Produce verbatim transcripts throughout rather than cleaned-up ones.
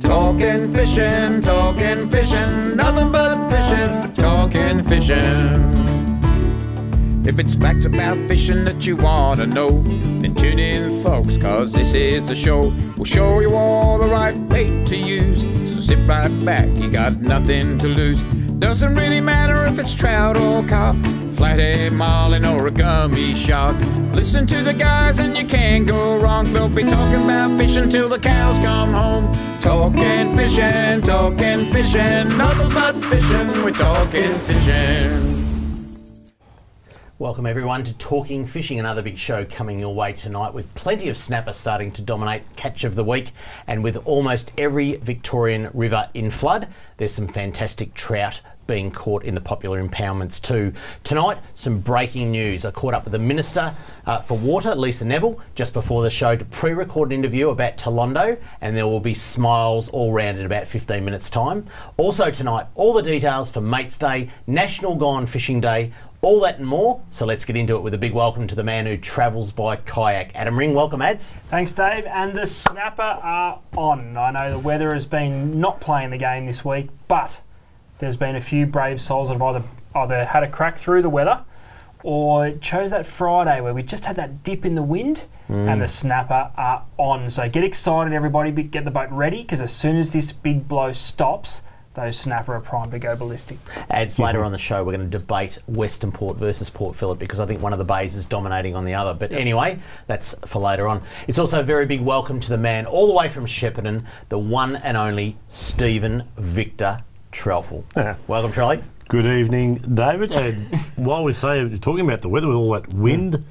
Talking fishing, talking fishing, nothing but fishing, talking fishing. If it's facts about fishing that you want to know, then tune in, folks, cause this is the show. We'll show you all the right bait to use, so sit right back, you got nothing to lose. Doesn't really matter if it's trout or carp, flathead, marlin or a gummy shark. Listen to the guys and you can't go wrong. They'll be talking about fishing till the cows come home. Talking fishing, talking fishing, nothing but fishing, we're talking fishing. Welcome everyone to Talking Fishing, another big show coming your way tonight with plenty of snapper starting to dominate catch of the week, and with almost every Victorian river in flood, there's some fantastic trout being caught in the popular impoundments too. Tonight, some breaking news. I caught up with the Minister uh, for Water, Lisa Neville, just before the show to pre-record an interview about Toolondo, and there will be smiles all round in about fifteen minutes time. Also tonight, all the details for Mates Day, National Gone Fishing Day, all that and more. So let's get into it with a big welcome to the man who travels by kayak, Adam Ring. Welcome, Ads. Thanks, Dave. And the snapper are on. I know the weather has been not playing the game this week, but there's been a few brave souls that have either, either had a crack through the weather or chose that Friday where we just had that dip in the wind, mm. and the snapper are on. So get excited, everybody, get the boat ready, because as soon as this big blow stops, those snapper are primed to go ballistic. Ads, yeah. Later on the show, we're going to debate Western Port versus Port Phillip, because I think one of the bays is dominating on the other. But yep. Anyway, that's for later on. It's also a very big welcome to the man all the way from Shepparton, the one and only Stephen Victor Trelfel. Yeah. Welcome, Charlie. Good evening, David. And while we say you're talking about the weather with all that wind, mm.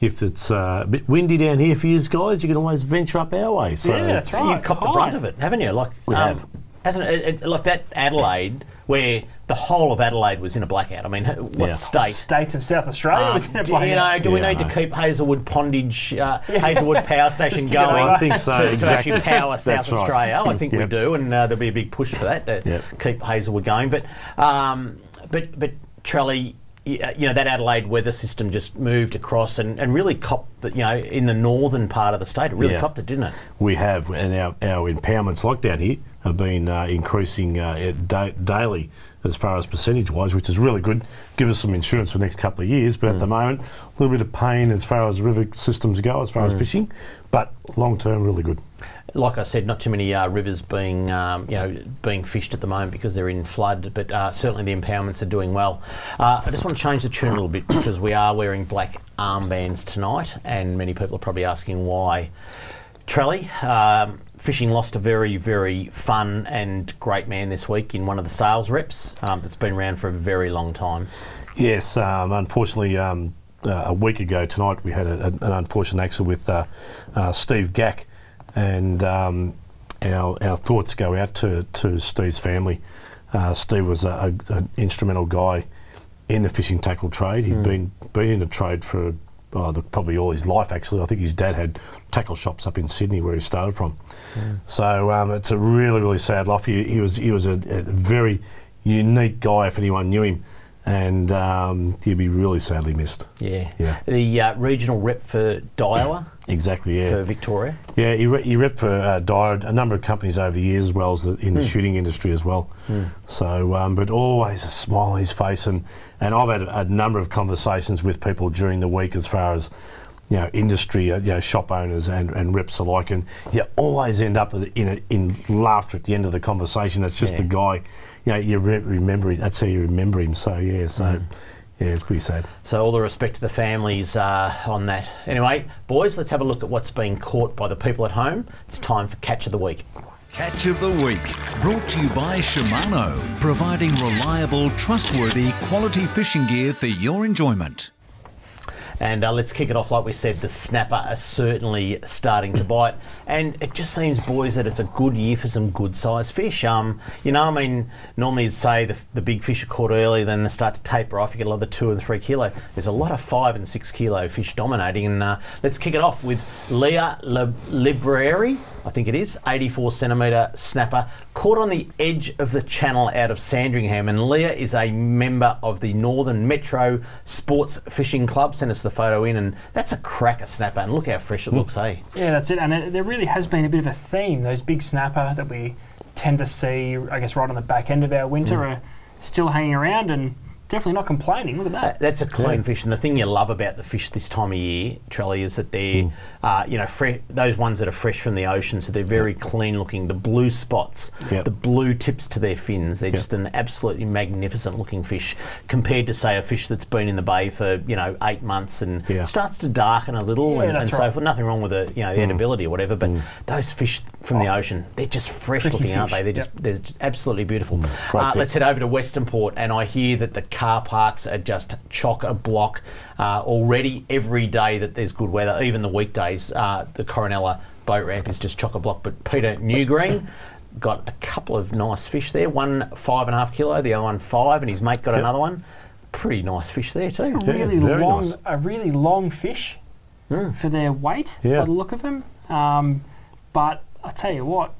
if it's uh, a bit windy down here for you guys, you can always venture up our way. So yeah, that's right. So you've copped the brunt of it, haven't you? Like we um, have. Hasn't it, it, like that Adelaide, where the whole of Adelaide was in a blackout. I mean, what yeah. state? State of South Australia um, was in a blackout. You know, do yeah, we need to keep Hazelwood Pondage, uh, Hazelwood Power Station going I think so, to, exactly. to actually power South right. Australia? I think yep. we do, and uh, there'll be a big push for that to yep. keep Hazelwood going. But, um, but, but Trelly, you know, that Adelaide weather system just moved across and, and really copped, the, you know, in the northern part of the state. It really yeah. copped it, didn't it? We have, and our, our impoundments like down here have been uh, increasing uh, da daily as far as percentage-wise, which is really good. Give us some insurance for the next couple of years, but mm. at the moment, a little bit of pain as far as river systems go, as far mm. as fishing, but long-term, really good. Like I said, not too many uh, rivers being, um, you know, being fished at the moment because they're in flood, but uh, certainly the impoundments are doing well. Uh, I just want to change the tune a little bit because we are wearing black armbands tonight, and many people are probably asking why. Trelly, um, fishing lost a very, very fun and great man this week in one of the sales reps um, that's been around for a very long time. Yes, um, unfortunately, um, uh, a week ago tonight we had a, a, an unfortunate accident with uh, uh, Steve Gack. And um, our, our thoughts go out to, to Steve's family. Uh, Steve was a, a, an instrumental guy in the fishing tackle trade. He'd mm. been, been in the trade for oh, the, probably all his life, actually. I think his dad had tackle shops up in Sydney where he started from. Mm. So um, it's a really, really sad loss. He, he was, he was a, a very unique guy if anyone knew him. And um, he'll be really sadly missed. Yeah. yeah. The uh, regional rep for Daiwa. Exactly, yeah. For Victoria. Yeah, he, re he repped for uh, Daiwa, a number of companies over the years, as well as the, in the mm. shooting industry as well. Mm. So, um, but always a smile on his face. And, and I've had a, a number of conversations with people during the week as far as, you know, industry, uh, you know, shop owners and, and reps alike. And you always end up in, a, in laughter at the end of the conversation. That's just yeah. the guy. You know, you re remember him. That's how you remember him. So yeah, so mm. yeah, it's pretty sad. So all the respect to the families uh, on that. Anyway, boys, let's have a look at what's being caught by the people at home. It's time for Catch of the Week. Catch of the Week, brought to you by Shimano, providing reliable, trustworthy, quality fishing gear for your enjoyment. And uh, let's kick it off, like we said, the snapper are certainly starting to bite. And it just seems, boys, that it's a good year for some good-sized fish. Um, you know, I mean, normally you'd say the, the big fish are caught early, then they start to taper off, you get a lot of two and three kilo. There's a lot of five and six kilo fish dominating. And uh, let's kick it off with Leah Librari. I think it is, eighty-four centimetre snapper, caught on the edge of the channel out of Sandringham. And Leah is a member of the Northern Metro Sports Fishing Club. Sent us the photo in, and that's a cracker snapper. And look how fresh it looks, eh? Yeah, that's it. And it, there really has been a bit of a theme. Those big snapper that we tend to see, I guess, right on the back end of our winter mm. are still hanging around and definitely not complaining. Look at that. That's a clean yeah. fish, and the thing you love about the fish this time of year, Trelly, is that they're, mm. uh, you know, those ones that are fresh from the ocean, so they're very yep. clean looking. The blue spots, yep. the blue tips to their fins, they're yep. just an absolutely magnificent looking fish compared to, say, a fish that's been in the bay for, you know, eight months and yeah. starts to darken a little yeah, and, and right. so forth. Nothing wrong with the, you know, the mm. edibility or whatever, but mm. those fish from oh. the ocean, they're just fresh Pretty looking, fish. aren't they? They're, yep. just, they're just absolutely beautiful. Mm. Uh, let's head over to Westernport, and I hear that the car parks are just chock-a-block uh, already. Every day that there's good weather, even the weekdays, uh, the Coronella boat ramp is just chock-a-block. But Peter Newgreen got a couple of nice fish there, one five and a half kilo, the other one five, and his mate got yep. another one. Pretty nice fish there too. A really, yeah, long, nice. a really long fish mm. for their weight, yeah. by the look of them. Um, but I tell you what,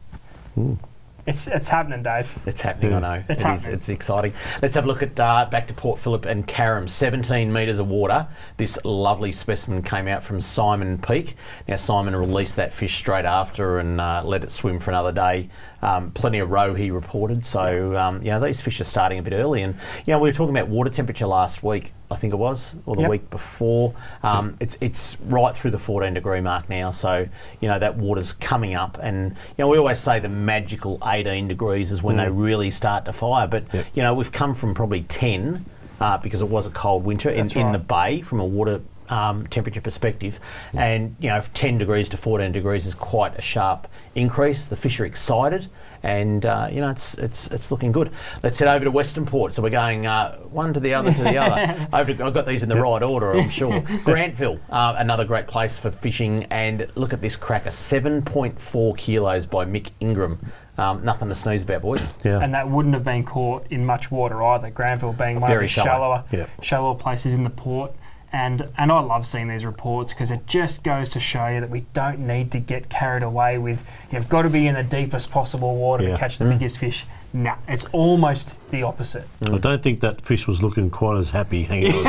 mm. It's, it's happening, Dave. It's happening, yeah. I know. It's it happening. Is, it's exciting. Let's have a look at uh, back to Port Phillip and Carrum. seventeen metres of water. This lovely specimen came out from Simon Peak. Now, Simon released that fish straight after and uh, let it swim for another day. Um, plenty of roe, he reported. So, um, you know, these fish are starting a bit early. And, you know, we were talking about water temperature last week, I think it was, or the yep. week before. Um, it's it's right through the fourteen degree mark now, so you know that water's coming up, and you know we always say the magical eighteen degrees is when mm. they really start to fire. But yep. you know we've come from probably ten uh, because it was a cold winter in, right. in the bay from a water um, temperature perspective, yep. and you know ten degrees to fourteen degrees is quite a sharp increase. The fish are excited. And uh, you know it's it's it's looking good. Let's head over to Westernport. So we're going uh, one to the other to the other. Over to, I've got these in the right order, I'm sure. Grantville, uh, another great place for fishing. And look at this cracker, seven point four kilos by Mick Ingram. Um, nothing to sneeze about, boys. Yeah. And that wouldn't have been caught in much water either. Grantville being one Very of the shallower, shallower, yeah. shallower places in the port. And and I love seeing these reports because it just goes to show you that we don't need to get carried away with you've got to be in the deepest possible water yeah. to catch the mm. biggest fish. Nah, it's almost the opposite. Mm. I don't think that fish was looking quite as happy hanging on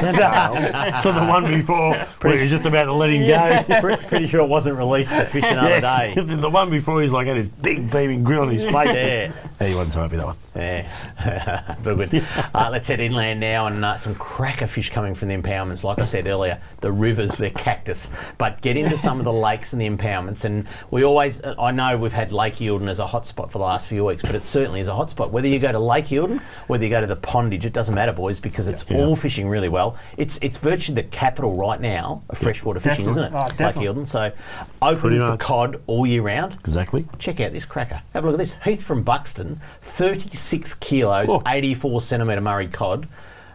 to the one before where he was just about to let him yeah. go. Pretty sure it wasn't released to fish another yeah. day. The one before he's like had his big beaming grill on his face. Yeah. Yeah, he wasn't so happy, that one. Yeah, so good. Yeah. Uh, let's head inland now, and uh, some cracker fish coming from the impoundments. Like I said earlier, the rivers, they're cactus. But get into some of the lakes and the impoundments, and we always, I know we've had Lake Eildon as a hotspot for the last few weeks, but it certainly is a hotspot. Spot. Whether you go to Lake Eildon, whether you go to the Pondage, it doesn't matter, boys, because it's yeah. all fishing really well. It's it's virtually the capital right now of freshwater yeah, fishing, isn't it? Oh, Lake Eildon. So open Pretty for much. cod all year round. Exactly. Check out this cracker. Have a look at this. Heath from Buxton, thirty-six kilos, Whoa. eighty-four centimetre Murray cod.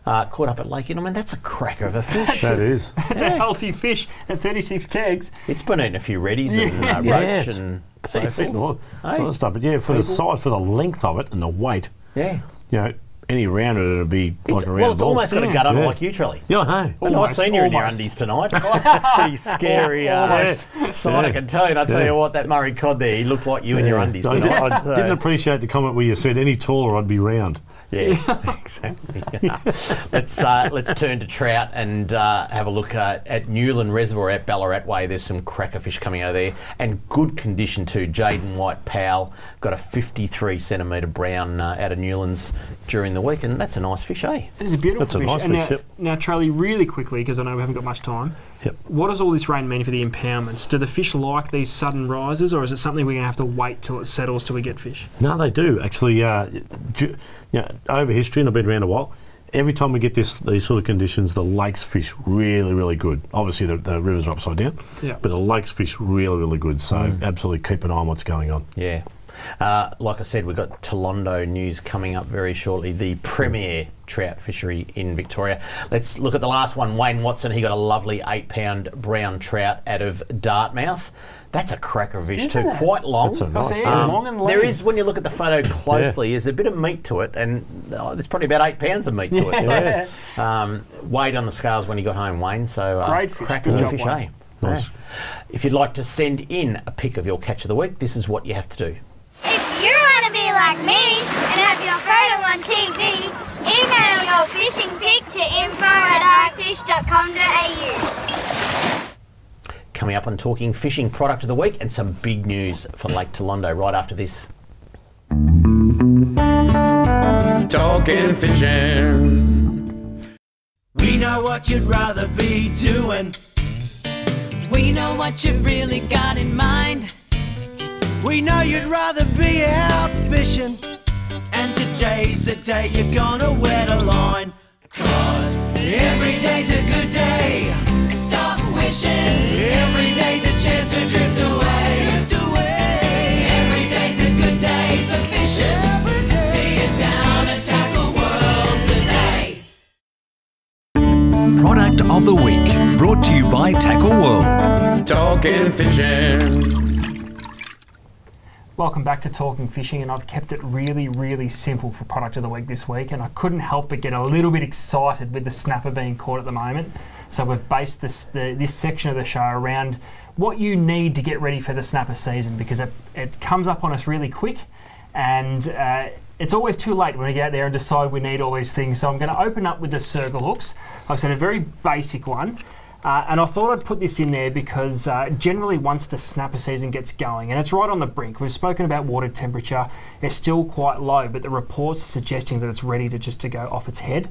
Uh, caught up at Lake Eildon. I mean, that's a cracker of a fish. That is. That's yeah. a healthy fish at thirty-six kegs. It's been eating a few reddies yeah. and uh, yes. roach and so forth. Hey. All that stuff. But yeah, for People. the size, for the length of it and the weight. Yeah. You know, any round it, it'll be it's, like a round Well, it's ball. almost got yeah. a gut on yeah. like you, Trelly. Yeah, hey. I've seen you in your undies tonight. Pretty scary uh, sight, yeah. I can tell you. And I tell yeah. you what, that Murray cod there, he looked like you yeah. in your undies tonight. I, I didn't appreciate the comment where you said any taller, I'd be round. Yeah, exactly. Yeah. Let's uh, let's turn to trout and uh, have a look uh, at Newland Reservoir at Ballarat Way. There's some cracker fish coming out of there, and good condition too. Jaden White Powell got a fifty-three centimetre brown uh, out of Newlands during the week, and that's a nice fish, eh? It is a beautiful that's fish. That's a nice and fish. Now, yep. now, Trelly, really quickly, because I know we haven't got much time. Yep. What does all this rain mean for the impoundments? Do the fish like these sudden rises, or is it something we're going to have to wait till it settles till we get fish? No, they do actually. Uh, do, you know, over history, and I've been around a while, every time we get this these sort of conditions, the lakes fish really, really good. Obviously, the, the rivers are upside down, yep. but the lakes fish really, really good. So mm. absolutely keep an eye on what's going on. Yeah. Uh, like I said, we've got Toolondo news coming up very shortly, the premier trout fishery in Victoria. Let's look at the last one, Wayne Watson. He got a lovely eight pound brown trout out of Dartmouth. That's a cracker fish Isn't too, it? quite long. That's a nice um, yeah, long and long. There is, when you look at the photo closely, yeah. there's a bit of meat to it, and oh, there's probably about eight pounds of meat to it. So, yeah. um, weighed on the scales when he got home, Wayne. So uh, great fish, cracker good job, fish, eh? Nice. If you'd like to send in a pic of your catch of the week, this is what you have to do. If you want to be like me and have your photo on T V, email your fishing pic to info at i fish dot com dot a u. Coming up on Talking Fishing Product of the Week and some big news for Lake Toolondo right after this. Talking Fishing. We know what you'd rather be doing. We know what you've really got in mind. We know you'd rather be out fishing. And today's the day you're gonna wet a line. 'Cause every day's a good day. Stop wishing. Every day's a chance to drift away. Drift away. Every day's a good day for fishing. See you down at Tackle World today. Product of the Week, brought to you by Tackle World. Talking Fishing. Welcome back to Talking Fishing, and I've kept it really, really simple for Product of the Week this week, and I couldn't help but get a little bit excited with the snapper being caught at the moment. So we've based this, the, this section of the show around what you need to get ready for the snapper season, because it, it comes up on us really quick, and uh, it's always too late when we get out there and decide we need all these things. So I'm going to open up with the circle hooks. I've said a very basic one. Uh, and I thought I'd put this in there because uh, generally once the snapper season gets going, and it's right on the brink, we've spoken about water temperature, it's still quite low, but the reports are suggesting that it's ready to just to go off its head.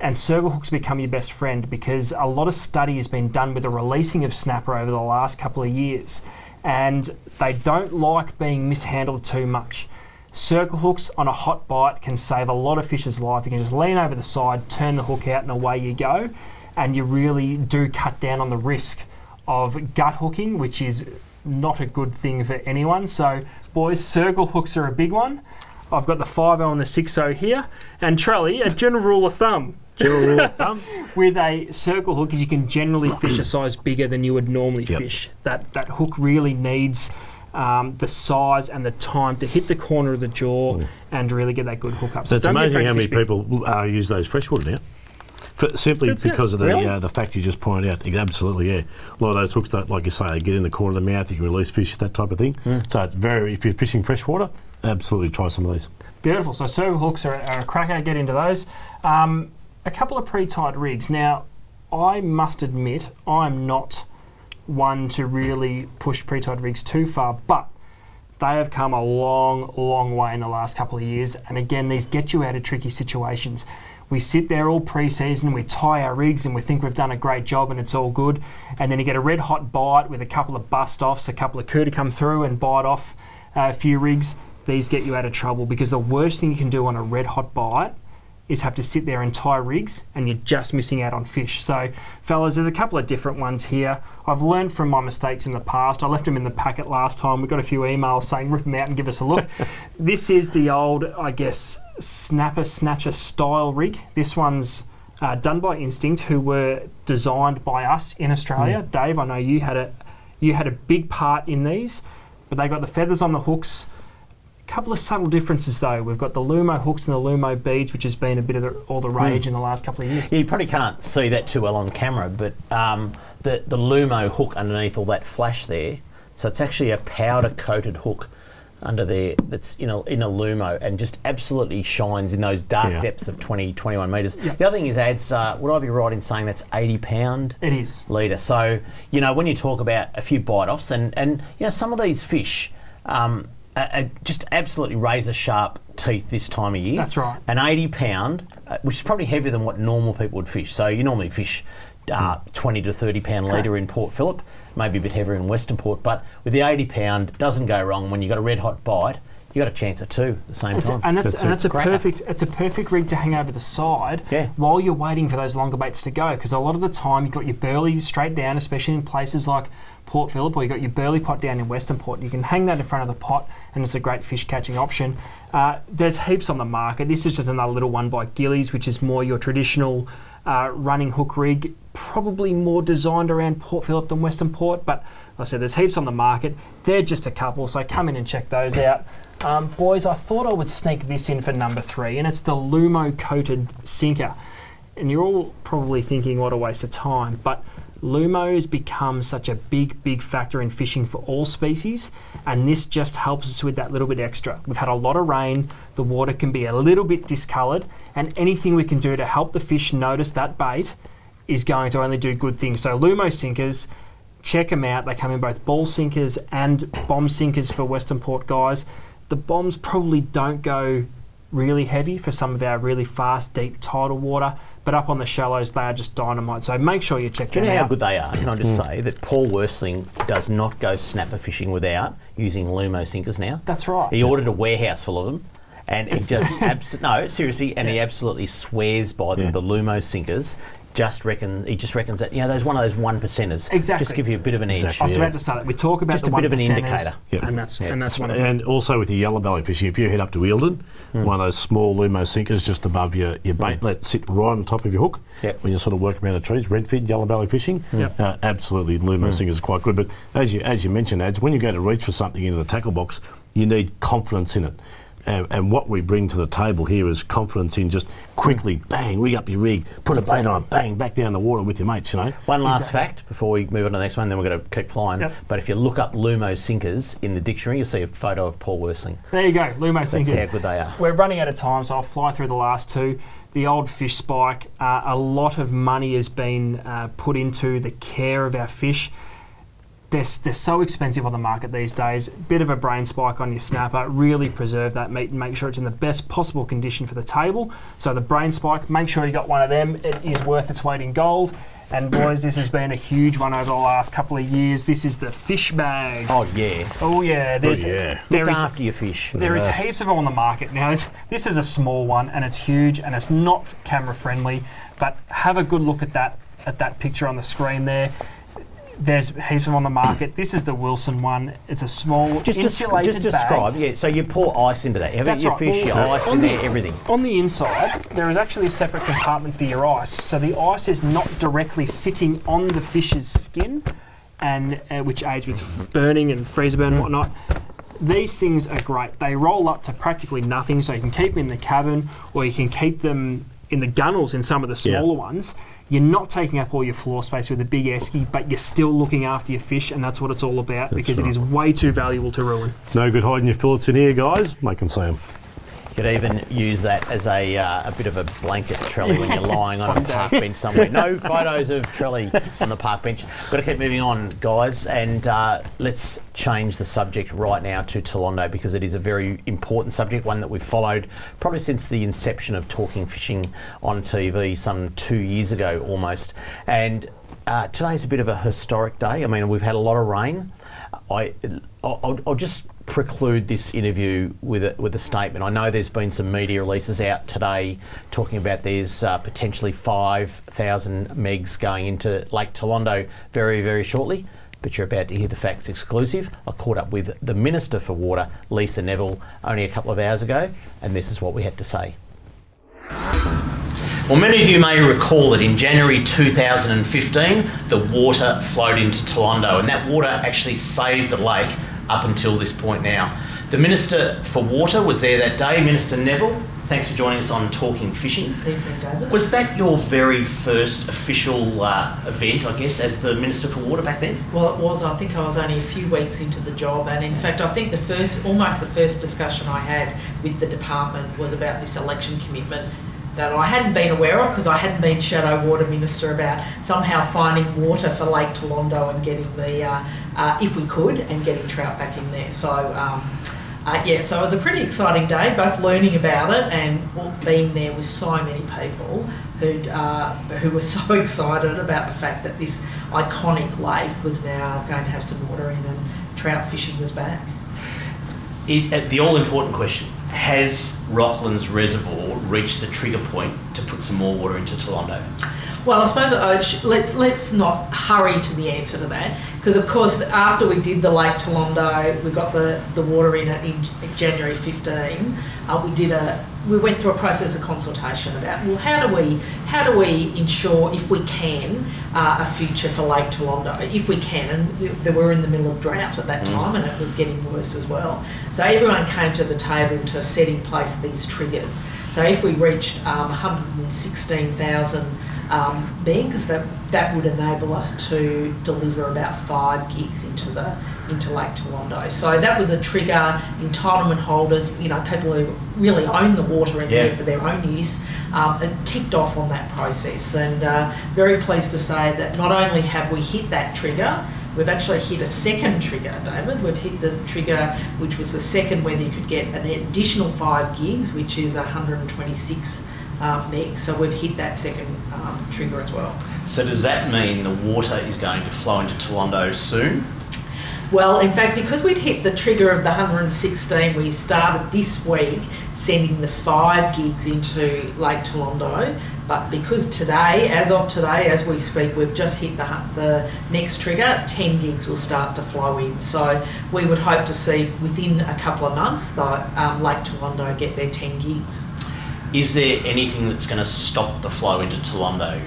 And circle hooks become your best friend because a lot of study has been done with the releasing of snapper over the last couple of years, and they don't like being mishandled too much. Circle hooks on a hot bite can save a lot of fish's life. You can just lean over the side, turn the hook out, and away you go. And you really do cut down on the risk of gut hooking, which is not a good thing for anyone. So boys, circle hooks are a big one. I've got the five oh and the six oh here. And Trelly, a general rule of thumb. General rule of thumb? With a circle hook is you can generally fish a size bigger than you would normally yep. fish. That, that hook really needs Um, the size and the time to hit the corner of the jaw mm. and really get that good hook up. So it's amazing how many people uh, use those freshwater now. For, simply That's because it. of the really? uh, the fact you just pointed out. Absolutely, yeah. A lot of those hooks don't, like you say, get in the corner of the mouth, you can release fish, that type of thing. Mm. So it's very, if you're fishing freshwater, absolutely try some of these. Beautiful. So circle hooks are, are a cracker, get into those. Um, a couple of pre-tied rigs. Now, I must admit, I'm not one to really push pre-tied rigs too far, but they have come a long, long way in the last couple of years. And again, these get you out of tricky situations. We sit there all pre-season, we tie our rigs and we think we've done a great job and it's all good. And then you get a red hot bite with a couple of bust offs, a couple of coup to come through and bite off a few rigs. These get you out of trouble because the worst thing you can do on a red hot bite is have to sit there and tie rigs and you're just missing out on fish. So fellas, there's a couple of different ones here. I've learned from my mistakes in the past. I left them in the packet last time. We got a few emails saying rip them out and give us a look. This is the old, I guess, snapper snatcher style rig. This one's uh, done by Instinct, who were designed by us in Australia. Mm. Dave, I know you had a you had a big part in these, but they got the feathers on the hooks. Couple of subtle differences though. We've got the Lumo hooks and the Lumo beads, which has been a bit of the, all the rage mm. in the last couple of years. Yeah, you probably can't see that too well on camera, but um, the, the Lumo hook underneath all that flash there, so it's actually a powder coated hook under there that's in a, in a Lumo and just absolutely shines in those dark yeah. depths of twenty, twenty-one metres. Yeah. The other thing is adds, uh, would I be right in saying that's eighty pound? It is. Leader. So, you know, when you talk about a few bite-offs and, and, you know, some of these fish, um, Uh, just absolutely razor sharp teeth this time of year. That's right. An eighty pound, uh, which is probably heavier than what normal people would fish. So you normally fish uh, mm. twenty to thirty pound Correct. leader in Port Phillip, maybe a bit heavier in Western Port, but with the eighty pound, it doesn't go wrong. When you've got a red hot bite, you've got a chance at two at the same that's time. A, and that's, that's, and that's a, a perfect, it's a perfect rig to hang over the side yeah. while you're waiting for those longer baits to go, because a lot of the time you've got your burley straight down, especially in places like Port Phillip, or you've got your burley pot down in Western Port. You can hang that in front of the pot and it's a great fish catching option. Uh, there's heaps on the market. This is just another little one by Gillies, which is more your traditional uh, running hook rig, probably more designed around Port Phillip than Western Port, but like I said, there's heaps on the market. They're just a couple, so come in and check those out. Um, boys, I thought I would sneak this in for number three, and it's the Lumo coated sinker. And you're all probably thinking what a waste of time, but Lumo's become such a big, big factor in fishing for all species, and this just helps us with that little bit extra. We've had a lot of rain, the water can be a little bit discoloured, and anything we can do to help the fish notice that bait is going to only do good things. So Lumo sinkers, check them out. They come in both ball sinkers and bomb sinkers for Western Port guys. The bombs probably don't go really heavy for some of our really fast, deep tidal water, but up on the shallows, they are just dynamite. So make sure you check them out. Do you know how good they are? Can I just mm. say that Paul Worsteling does not go snapper fishing without using Lumo sinkers now. That's right. He ordered a warehouse full of them, and he just abs no seriously, and yeah. he absolutely swears by them. Yeah. The Lumo sinkers. Just reckon he just reckons that, you know, there's one of those one percenters. Exactly. Just give you a bit of an edge. Exactly. I was about to say that we talk about just the a one bit of an indicator, yep. and that's yep. and that's one. Of and also with your yellow belly fishing, if you head up to Eildon, mm. one of those small Lumo sinkers just above your your bait, mm. let sit right on top of your hook. Yep. When you sort of work around the trees, redfin, yellow belly fishing, yep. uh, absolutely Lumo mm. sinkers are quite good. But as you as you mentioned, Ads, when you go to reach for something into the tackle box, you need confidence in it. And, and what we bring to the table here is confidence in just quickly, bang, rig up your rig, put a bait on, bang, back down the water with your mates, you know. One last exactly. fact before we move on to the next one, then we're going to keep flying. Yep. But if you look up Lumo sinkers in the dictionary, you'll see a photo of Paul Worsteling. There you go, Lumo That's sinkers. That's how good they are. We're running out of time, so I'll fly through the last two. The old fish spike, uh, a lot of money has been uh, put into the care of our fish. They're, they're so expensive on the market these days. Bit of a brain spike on your snapper. Really preserve that meat and make sure it's in the best possible condition for the table. So the brain spike, make sure you got one of them. It is worth its weight in gold. And boys, this has been a huge one over the last couple of years. This is the fish bag. Oh yeah. Oh yeah. There's, oh, yeah. There Look is, after your fish. There yeah. is heaps of them on the market now. This, this is a small one, and it's huge, and it's not camera friendly. But have a good look at that at that picture on the screen there. There's heaps of them on the market. This is the Wilson one. It's a small just insulated just, just describe, bag. Yeah, so you pour ice into that. That's you right. fish, your ice in the, there, everything. On the inside, there is actually a separate compartment for your ice. So the ice is not directly sitting on the fish's skin, and uh, which aids with burning and freezer burn and whatnot. These things are great. They roll up to practically nothing, so you can keep them in the cabin, or you can keep them in the gunnels in some of the smaller yeah. ones. You're not taking up all your floor space with a big esky, but you're still looking after your fish, and that's what it's all about, that's because right. it is way too valuable to ruin. No good hiding your fillets in here, guys. Make them see them. You could even use that as a, uh, a bit of a blanket trolley when you're lying on a park bench somewhere. No photos of trolley on the park bench. Got to keep moving on, guys, and uh, let's change the subject right now to Toolondo, because it is a very important subject, one that we've followed probably since the inception of Talking Fishing on T V some two years ago almost. And uh, today's a bit of a historic day. I mean, we've had a lot of rain. I, I'll, I'll just preclude this interview with a, with a statement. I know there's been some media releases out today talking about there's uh, potentially five thousand megs going into Lake Toolondo very, very shortly, but you're about to hear the facts exclusive. I caught up with the Minister for Water, Lisa Neville, only a couple of hours ago, and this is what we had to say. Well, many of you may recall that in January two thousand fifteen, the water flowed into Toolondo, and that water actually saved the lake up until this point now. The Minister for Water was there that day, Minister Neville. Thanks for joining us on Talking Fishing. Evening, David. Was that your very first official uh, event, I guess, as the Minister for Water back then? Well, it was. I think I was only a few weeks into the job, and in fact, I think the first, almost the first discussion I had with the department was about this election commitment that I hadn't been aware of, because I hadn't been Shadow Water Minister, about somehow finding water for Lake Toolondo and getting the, uh, uh, if we could, and getting trout back in there. So um, uh, yeah, so it was a pretty exciting day, both learning about it and being there with so many people who'd, uh, who were so excited about the fact that this iconic lake was now going to have some water in and trout fishing was back. It, the all-important question, has Rocklands Reservoir reached the trigger point to put some more water into Toolondo? Well, I suppose uh, let's let's not hurry to the answer to that, because of course after we did the Lake Toolondo, we got the, the water in it in January fifteen. Uh, we did a we went through a process of consultation about, well, how do we how do we ensure, if we can, uh, a future for Lake Toolondo, if we can, and we, we were in the middle of drought at that time, and it was getting worse as well. So everyone came to the table to set in place these triggers. So if we reached um, one hundred sixteen thousand um, megs, that that would enable us to deliver about five gigs into the into Lake Toolondo. So that was a trigger. Entitlement holders, you know, people who really own the water and yeah. there for their own use, um, and ticked off on that process. And uh, very pleased to say that not only have we hit that trigger, we've actually hit a second trigger, David. We've hit the trigger, which was the second, whether you could get an additional five gigs, which is one hundred twenty-six uh, megs. So we've hit that second um, trigger as well. So does that mean the water is going to flow into Toolondo soon? Well, in fact, because we'd hit the trigger of the one hundred sixteen, we started this week sending the five gigs into Lake Toolondo. But because today, as of today, as we speak, we've just hit the, the next trigger, ten gigs will start to flow in. So we would hope to see within a couple of months that um, Lake Toolondo get their ten gigs. Is there anything that's going to stop the flow into Toolondo?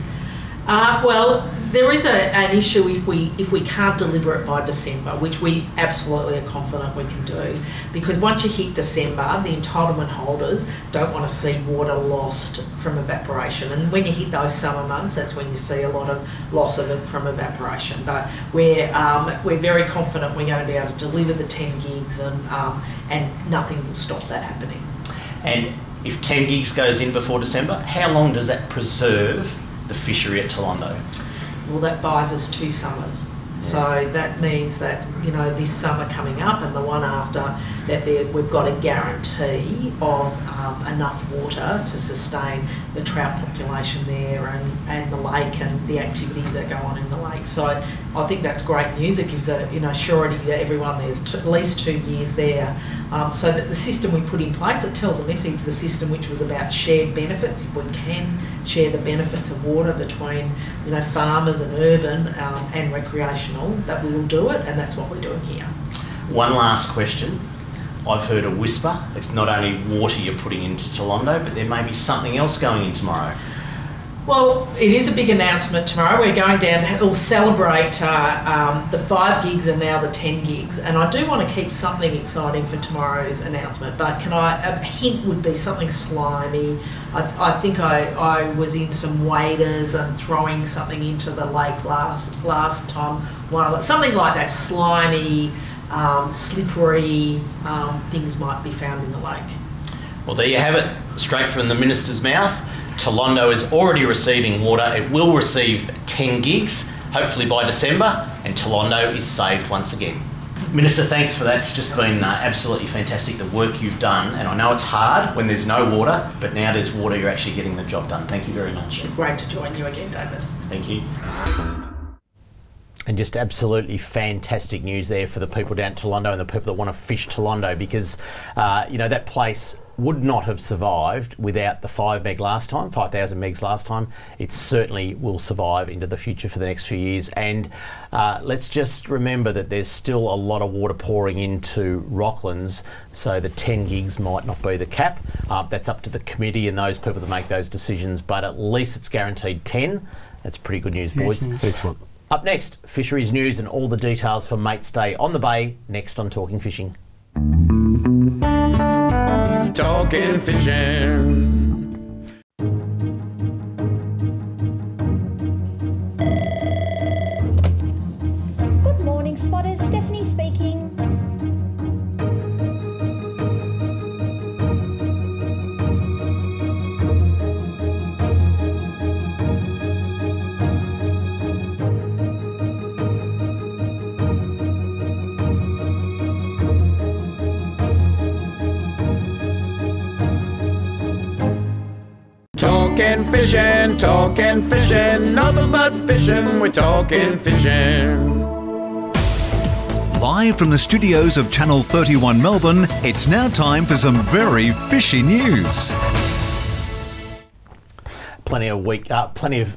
Uh, well, there is a, an issue if we if we can't deliver it by December, which we absolutely are confident we can do, because once you hit December, the entitlement holders don't want to see water lost from evaporation. And when you hit those summer months, that's when you see a lot of loss of it from evaporation. But we're um, we're very confident we're going to be able to deliver the ten gigs, and um, and nothing will stop that happening. And if ten gigs goes in before December, how long does that preserve the fishery at Toolondo? Well, that buys us two summers. Yeah. So that means that, you know, this summer coming up and the one after, that there, we've got a guarantee of um, enough water to sustain the trout population there, and, and the lake and the activities that go on in the lake. So I think that's great news. It gives a, you know, surety that everyone, there's at least two years there. Um, so that the system we put in place, it tells a message to the system, which was about shared benefits. If we can share the benefits of water between, you know, farmers and urban um, and recreational, that we will do it, and that's what we're doing here. One last question. I've heard a whisper. It's not only water you're putting into Toolondo, but there may be something else going in tomorrow. Well, it is a big announcement tomorrow. We're going down to we'll celebrate uh, um, the five gigs and now the ten gigs. And I do want to keep something exciting for tomorrow's announcement, but can I, a hint would be something slimy. I, th I think I, I was in some waders and throwing something into the lake last, last time. Well, something like that, slimy, um, slippery um, things might be found in the lake. Well, there you have it, straight from the minister's mouth. Toolondo is already receiving water. It will receive ten gigs, hopefully by December, and Toolondo is saved once again. Minister, thanks for that. It's just been uh, absolutely fantastic, the work you've done. And I know it's hard when there's no water, but now there's water, you're actually getting the job done. Thank you very much. Great to join you again, David. Thank you. And just absolutely fantastic news there for the people down at Toolondo and the people that want to fish Toolondo, because, uh, you know, that place would not have survived without the five meg last time, five thousand megs last time. It certainly will survive into the future for the next few years. And uh, let's just remember that there's still a lot of water pouring into Rocklands, so the ten gigs might not be the cap. Uh, that's up to the committee and those people that make those decisions, but at least it's guaranteed ten. That's pretty good news, boys. Excellent. Up next, fisheries news and all the details for Mate's Day on the Bay, next on Talking Fishing. Talking Fishing. Good morning, spotters. Stephanie speaking. Talking fishing, talking fishing, nothing but fishing, we're talking fishing. Live from the studios of Channel thirty-one Melbourne, it's now time for some very fishy news. Plenty of week, uh, plenty of,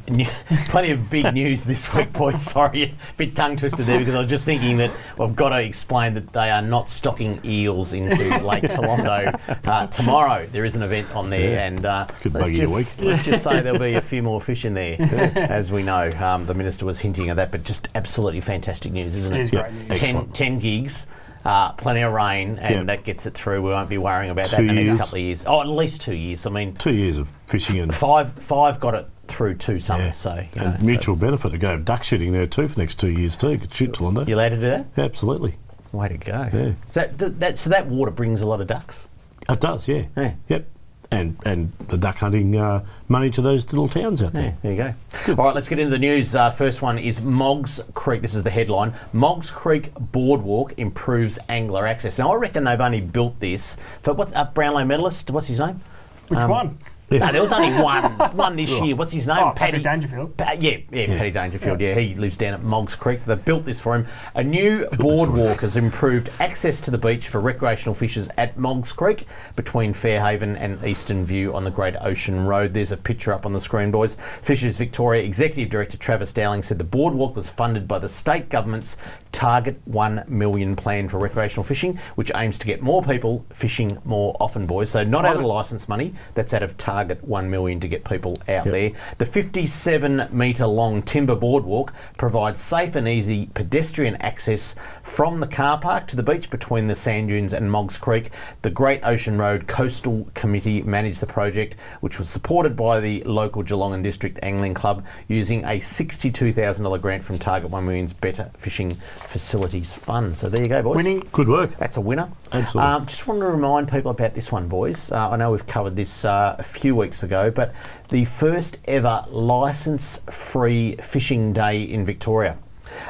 plenty of big news this week, boys. Sorry, a bit tongue twisted there, because I was just thinking that I've got to explain that they are not stocking eels into Lake Toolondo uh, tomorrow. There is an event on there, yeah. and uh, let's, just, week. let's just say there'll be a few more fish in there, yeah. as we know. Um, the minister was hinting at that, but just absolutely fantastic news, isn't it? It's great news. ten, ten gigs. uh, plenty of rain, and yep. that gets it through. We won't be worrying about two that in the years. next couple of years. Oh, at least two years. I mean, two years of fishing and five. Five got it through two summers. Yeah. So you and know, mutual so benefit. It gave duck shooting there too for the next two years too. You could shoot Toolondo. You allowed to do that? Yeah, absolutely. Way to go. Yeah. So that, that so that water brings a lot of ducks. It does. Yeah. Yeah. Yep. And and the duck hunting uh, money to those little towns out there. Yeah, there you go. All right, let's get into the news. Uh, first one is Moggs Creek. This is the headline. Moggs Creek Boardwalk improves angler access. Now, I reckon they've only built this for what uh, Brownlow medalist. What's his name? Which um, one? Yeah. No, there was only one one this year. What's his name? Oh, Paddy Dangerfield. Pa yeah, yeah, yeah, Paddy Dangerfield. Yeah. yeah, he lives down at Moggs Creek. So they've built this for him. A new boardwalk has improved access to the beach for recreational fishers at Moggs Creek between Fairhaven and Eastern View on the Great Ocean Road. There's a picture up on the screen, boys. Fishers Victoria Executive Director Travis Dowling said the boardwalk was funded by the state government's Target one million plan for recreational fishing, which aims to get more people fishing more often, boys. So not out of the licence money, that's out of Target. Target one million to get people out yep. there. The fifty-seven metre long timber boardwalk provides safe and easy pedestrian access from the car park to the beach between the sand dunes and Moggs Creek. The Great Ocean Road Coastal Committee managed the project, which was supported by the local Geelong and District Angling Club using a sixty-two thousand dollar grant from Target one million's Better Fishing Facilities Fund. So there you go, boys. Winning. Good work. That's a winner. Absolutely. Um, just want to remind people about this one, boys. Uh, I know we've covered this uh, a few weeks ago, but the first ever licence-free fishing day in Victoria.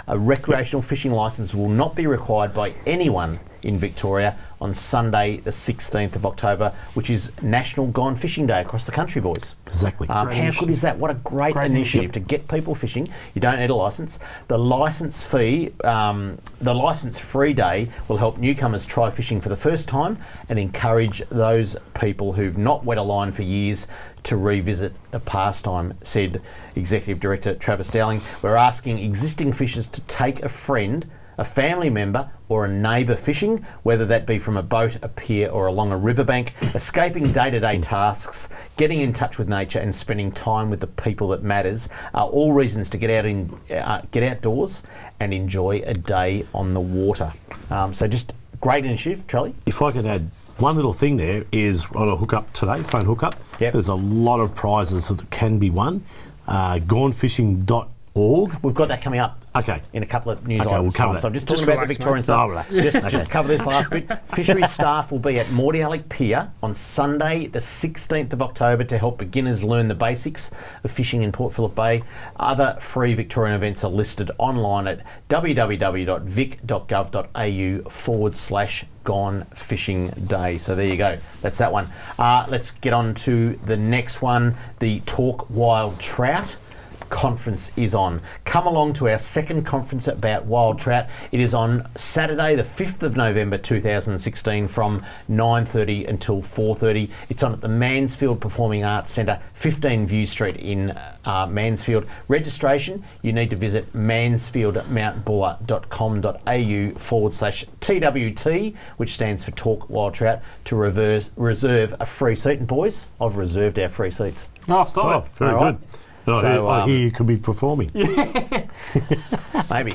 A recreational yep. fishing licence will not be required by anyone in Victoria on Sunday the sixteenth of October, which is National Gone Fishing Day across the country, boys. Exactly. Um, how initiative. good is that? What a great, great initiative yep. to get people fishing. You don't need a licence. The licence fee, um, the licence-free day will help newcomers try fishing for the first time and encourage those people who've not wet a line for years to revisit a pastime, said Executive Director Travis Dowling. We're asking existing fishers to take a friend, a family member or a neighbour fishing, whether that be from a boat, a pier or along a riverbank, escaping day-to-day tasks, getting in touch with nature and spending time with the people that matters are all reasons to get out in, uh, get outdoors and enjoy a day on the water. Um, so just great initiative, Charlie. If I could add one little thing there is on a hookup today, phone hookup, yep. there's a lot of prizes that can be won. Uh, gone fishing dot org. We've got that coming up okay. in a couple of news okay, items. We'll cover so I'm just talking just about relax, the Victorian mate. stuff. I'll relax. Just, okay. just cover this last bit. Fisheries staff will be at Mordialloc Pier on Sunday the sixteenth of October to help beginners learn the basics of fishing in Port Phillip Bay. Other free Victorian events are listed online at w w w dot vic dot gov dot a u forward slash Gone Fishing Day. So there you go. That's that one. Uh, let's get on to the next one, the Talk Wild Trout conference is on. Come along to our second conference about wild trout. It is on Saturday the fifth of November two thousand sixteen from nine thirty until four thirty. It's on at the Mansfield Performing Arts Centre, fifteen View Street in uh, Mansfield. Registration, you need to visit mansfield mount buller dot com dot a u forward slash T W T, which stands for Talk Wild Trout, to reverse, reserve a free seat. And boys, I've reserved our free seats. Oh, stop oh, it. Very right. good. So, I, hear, um, I hear you could be performing. Maybe.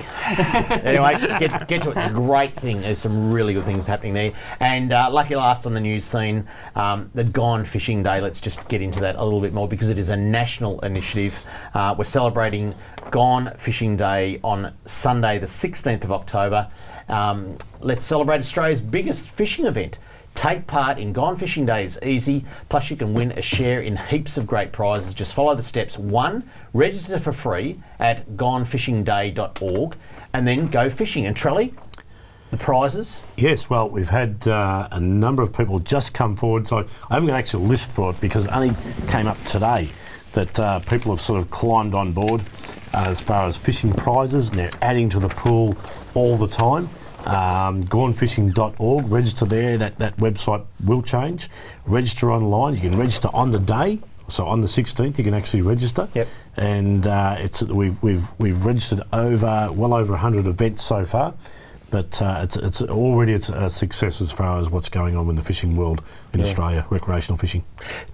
Anyway, get, get to it. It's a great thing. There's some really good things happening there. And uh, lucky last on the news scene, um, the Gone Fishing Day. Let's just get into that a little bit more because it is a national initiative. Uh, we're celebrating Gone Fishing Day on Sunday the sixteenth of October. Um, let's celebrate Australia's biggest fishing event. Take part in Gone Fishing Day is easy, plus you can win a share in heaps of great prizes. Just follow the steps. One, register for free at gone fishing day dot org and then go fishing. And Trelly, the prizes? Yes, well, we've had uh, a number of people just come forward. So I haven't got an actual list for it because it only came up today that uh, people have sort of climbed on board uh, as far as fishing prizes, and they're adding to the pool all the time. Um, gone fishing dot org, register there, that, that website will change. Register online, you can register on the day, so on the sixteenth you can actually register. Yep. And uh, it's, we've, we've, we've registered over, well over one hundred events so far. but uh, it's, it's already it's a success as far as what's going on in the fishing world in yeah. Australia, recreational fishing.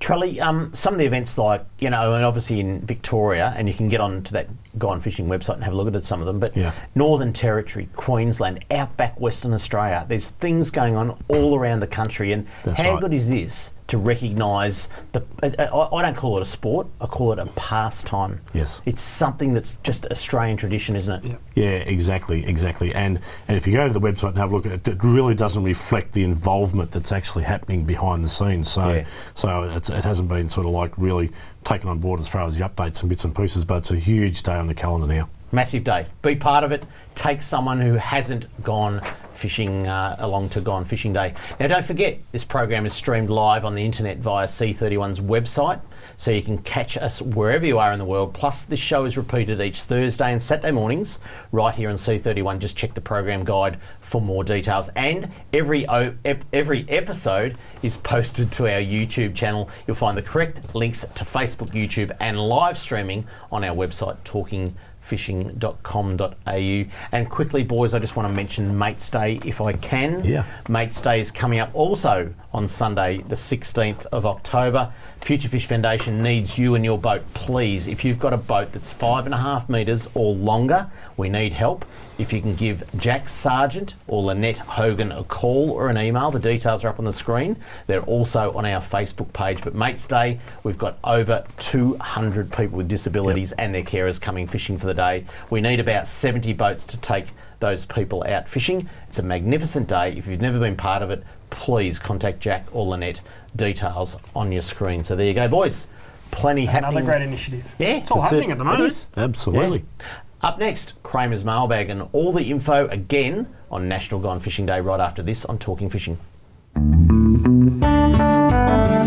Trelly, um, some of the events like, you know, and obviously in Victoria, and you can get on to that Gone Fishing website and have a look at some of them, but yeah. Northern Territory, Queensland, outback Western Australia, there's things going on all around the country, and That's how right. good is this to recognise the, I, I don't call it a sport, I call it a pastime. Yes. It's something that's just Australian tradition, isn't it? Yeah, yeah exactly, exactly. And, and if you go to the website and have a look at it, it really doesn't reflect the involvement that's actually happening behind the scenes. So, yeah. so it's, it hasn't been sort of like really taken on board as far as the updates and bits and pieces, but it's a huge day on the calendar now. Massive day. Be part of it. Take someone who hasn't gone fishing uh, along to Gone Fishing Day. Now don't forget, this program is streamed live on the internet via C thirty-one's website, so you can catch us wherever you are in the world. Plus, this show is repeated each Thursday and Saturday mornings right here on C thirty-one. Just check the program guide for more details. And every, o ep every episode is posted to our YouTube channel. You'll find the correct links to Facebook, YouTube, and live streaming on our website, Talking fishing dot com dot A U. And quickly, boys, I just want to mention Mates Day if I can. Yeah. Mates Day is coming up also on Sunday, the sixteenth of October. Future Fish Foundation needs you and your boat. Please, if you've got a boat that's five and a half metres or longer, we need help. If you can give Jack Sargent or Lynette Hogan a call or an email, the details are up on the screen. They're also on our Facebook page. But Mates Day, we've got over two hundred people with disabilities yep. and their carers coming fishing for the day. We need about seventy boats to take those people out fishing. It's a magnificent day. If you've never been part of it, please contact Jack or Lynette. Details on your screen. So there you go, boys. Plenty happening. Another great initiative. Yeah. It's all happening it. at the moment. Absolutely. Yeah. Up next, Kramer's Mailbag, and all the info again on National Gone Fishing Day right after this on Talking Fishing.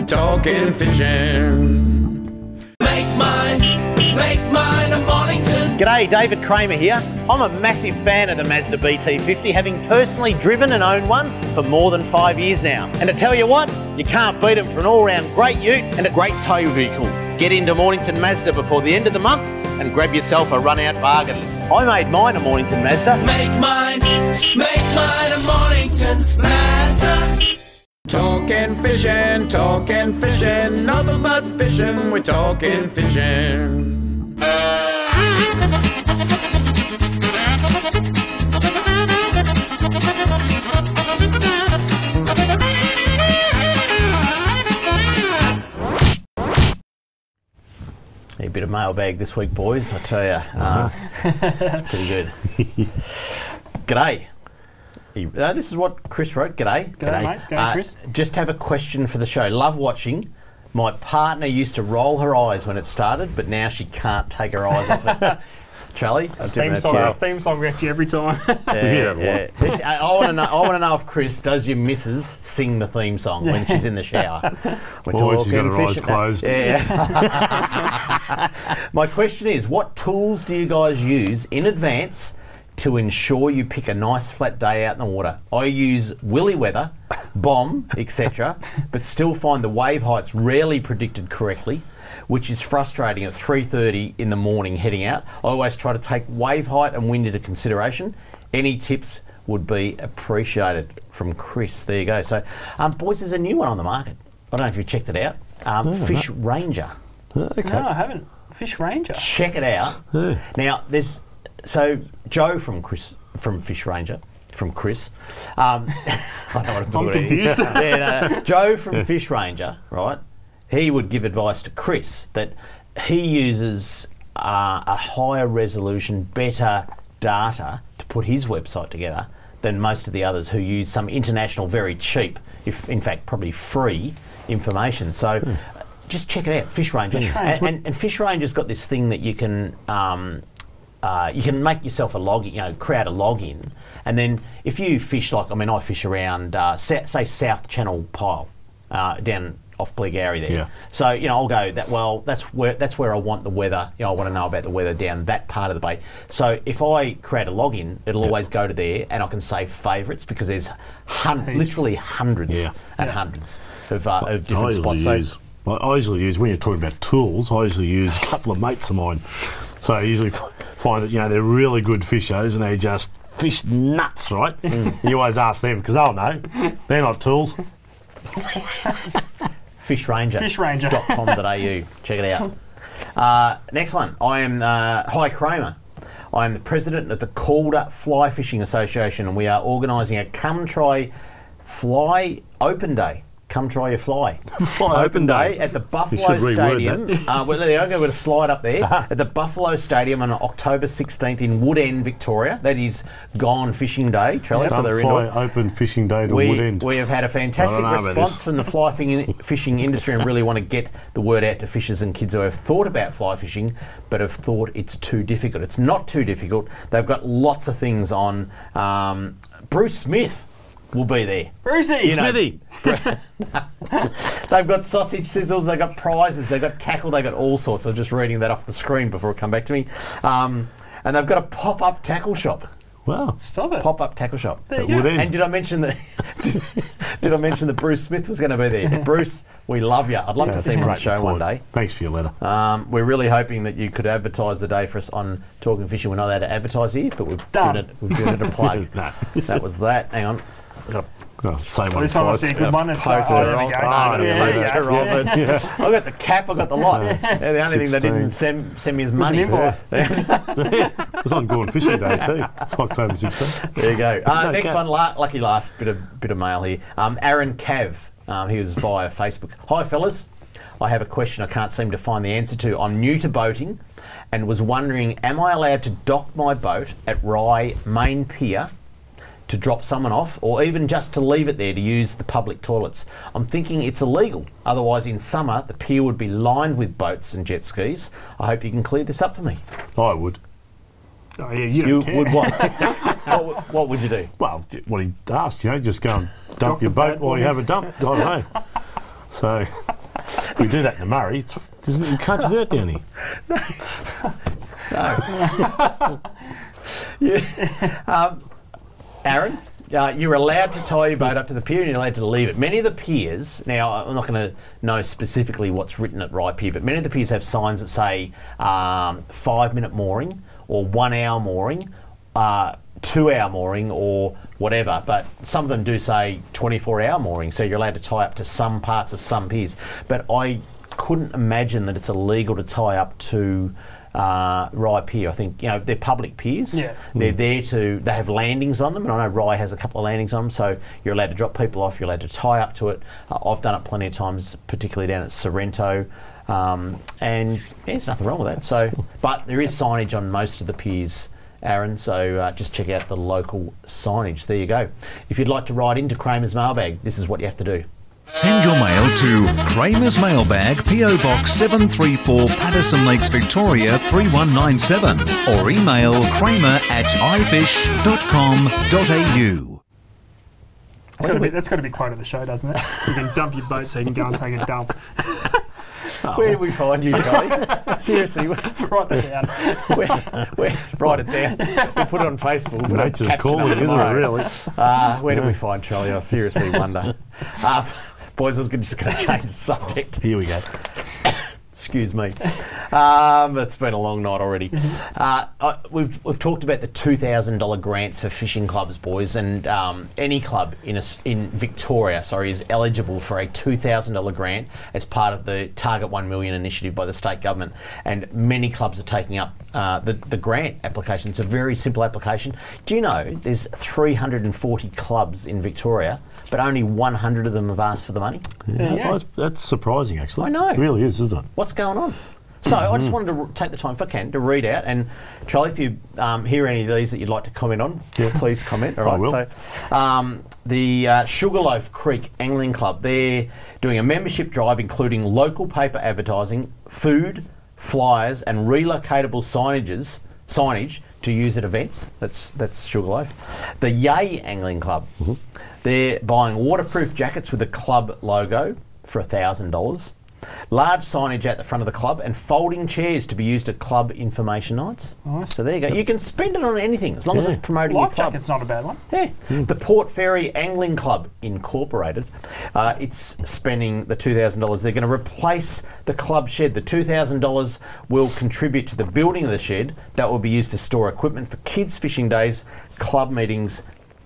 Talking Fishing. Make mine, make mine a Mornington. G'day, David Kramer here. I'm a massive fan of the Mazda B T fifty, having personally driven and owned one for more than five years now. And to tell you what, you can't beat them for an all-round great ute and a great tow vehicle. Get into Mornington Mazda before the end of the month and grab yourself a run-out bargain. I made mine a Mornington Mazda. Make mine, make mine a Mornington Mazda. Talking fishing, talking fishing, nothing but fishing, we're talking fishing. A bit of mailbag this week, boys, I tell you. Uh, that's pretty good. G'day. Uh, this is what Chris wrote. G'day. G'day, G'day. mate. G'day, uh, Chris. Just have a question for the show. Love watching. My partner used to roll her eyes when it started, but now she can't take her eyes off it. Charlie, I theme song, our theme song we have to every time. Yeah, yeah. yeah. I want to know. I want to know if Chris does your missus sing the theme song when she's in the shower. We're well, she's got her eyes closed. Yeah. My question is, what tools do you guys use in advance to ensure you pick a nice flat day out in the water? I use Willy Weather, Bomb, et cetera, but still find the wave heights rarely predicted correctly, which is frustrating at three thirty in the morning heading out. I always try to take wave height and wind into consideration. Any tips would be appreciated. From Chris, there you go. So, um, boys, there's a new one on the market. I don't know if you've checked it out. Um, no, Fish no. Ranger. Okay. No, I haven't. Fish Ranger. Check it out. Yeah. Now, there's, so Joe from Chris, from Fish Ranger, from Chris. Um, I don't want to do it. yeah, no, Joe from yeah. Fish Ranger, right? He would give advice to Chris that he uses uh, a higher resolution, better data to put his website together than most of the others who use some international, very cheap, if in fact probably free information. So hmm. uh, just check it out, Fish Ranger. Fish Ranger. And, and, and Fish Ranger's got this thing that you can um, uh, you can make yourself a login, you know, create a login, and then if you fish like I mean I fish around uh, say South Channel Pile uh, down off Bleegary there. Yeah. So, you know, I'll go that, well, that's where that's where I want the weather. You know, I want to know about the weather down that part of the bay. So if I create a login, it'll yeah. always go to there, and I can save favourites because there's hun literally hundreds yeah. and yeah. hundreds of, uh, of different spots. Use, so I usually use, when you're talking about tools, I usually use a couple of mates of mine. So I usually find that, you know, they're really good fishers and they just fish nuts, right? Mm. You always ask them because they'll know. They're not tools. Fish Ranger. Fish Ranger. .com.au. Check it out. Uh, next one. I am uh, Hi Kramer. I am the president of the Calder Fly Fishing Association, and we are organising a come try fly open day. Come try your fly. Fly open day at the Buffalo Stadium. Uh, well, I'm going to slide up there at the Buffalo Stadium on October sixteenth in Woodend, Victoria. That is Gone Fishing Day, Trellis. So they're fly into it. Open Fishing Day to we, Woodend. We have had a fantastic response from the fly fishing industry, and really want to get the word out to fishers and kids who have thought about fly fishing but have thought it's too difficult. It's not too difficult. They've got lots of things on. Um, Bruce Smith will be there. Brucey! You know, Smithy! They've got sausage sizzles, they've got prizes, they've got tackle, they've got all sorts. I was just reading that off the screen before it come back to me. Um, and they've got a pop-up tackle shop. Wow. Stop it. Pop-up tackle shop. There you go. And did I mention that Did I mention that Bruce Smith was going to be there? Bruce, we love you. I'd love yeah, to see him on the show one day. Thanks for your letter. Um, we're really hoping that you could advertise the day for us on Talking Fishing. We're not allowed to advertise here, but we've done it. We've given it a plug. No. That was that. Hang on. I've got to say one twice. This one one. I've got the cap, I've got the lot. Yeah, the only sixteen. Thing they didn't send, send me is money. It was, yeah. It was on Gone Fishing Day too, October sixteenth. There you go. Uh, no, next cap. One, la lucky last bit of, bit of mail here. Um, Aaron Cav, um, he was via Facebook. Hi fellas, I have a question I can't seem to find the answer to. I'm new to boating and was wondering, am I allowed to dock my boat at Rye Main Pier to drop someone off, or even just to leave it there to use the public toilets? I'm thinking it's illegal, otherwise in summer the pier would be lined with boats and jet skis. I hope you can clear this up for me. I would. Oh, yeah, you, you don't would what? what? What would you do? Well, what he asked, you know, just go and dump Doctor your boat while you have a dump. I don't know. So we do that in the Murray. It's, isn't it? You can't do that down here. No. No. Yeah. Um, Aaron, uh, you're allowed to tie your boat up to the pier and you're allowed to leave it. Many of the piers, now I'm not going to know specifically what's written at Rye Pier, but many of the piers have signs that say um, five minute mooring or one hour mooring, uh, two hour mooring or whatever, but some of them do say twenty-four hour mooring, so you're allowed to tie up to some parts of some piers. But I couldn't imagine that it's illegal to tie up to Uh, Rye Pier. I think, you know, they're public piers. Yeah. They're there to, they have landings on them, and I know Rye has a couple of landings on them, so you're allowed to drop people off, you're allowed to tie up to it. Uh, I've done it plenty of times, particularly down at Sorrento, um, and yeah, there's nothing wrong with that. So, but there is signage on most of the piers, Aaron, so uh, just check out the local signage. There you go. If you'd like to write into Kramer's Mailbag, this is what you have to do. Send your mail to Kramer's Mailbag, P O Box seven three four, Patterson Lakes, Victoria three one nine seven, or email kramer at ifish dot com dot a u. That's got to be, that's got to be quote of the show, doesn't it? You can dump your boat so you can go and take a dump. Oh. Where do we find you, Charlie? Seriously, write that down. Where, where, write it down. We put it on Facebook. We'll just call it, isn't it, really? Uh, where do we find Charlie? I seriously wonder. Uh, boys, I was just going to change the subject. Here we go. Excuse me. Um, it's been a long night already. Uh, I, we've, we've talked about the two thousand dollar grants for fishing clubs, boys, and um, any club in, a, in Victoria, sorry, is eligible for a two thousand dollar grant as part of the Target one million initiative by the state government. And many clubs are taking up uh, the, the grant application. It's a very simple application. Do you know there's three hundred and forty clubs in Victoria, but only one hundred of them have asked for the money? Yeah. Yeah. That's surprising, actually. I know. It really is, isn't it? What's going on? So mm-hmm. I just wanted to take the time, if I can, to read out. And Charlie, if you um, hear any of these that you'd like to comment on, yeah. please comment. All right. I will. So um, the uh, Sugarloaf Creek Angling Club, they're doing a membership drive including local paper advertising, food, flyers, and relocatable signages, signage to use at events. That's that's Sugarloaf. The Yay Angling Club, mm-hmm. they're buying waterproof jackets with a club logo for a thousand dollars. Large signage at the front of the club and folding chairs to be used at club information nights. Nice. So there you go. Yep. You can spend it on anything as long yeah. as it's promoting Life your club. Jacket's not a bad one. Yeah. Mm. The Port Fairy Angling Club Incorporated. Uh, it's spending the two thousand dollars. They're going to replace the club shed. The two thousand dollars will contribute to the building of the shed that will be used to store equipment for kids' fishing days, club meetings,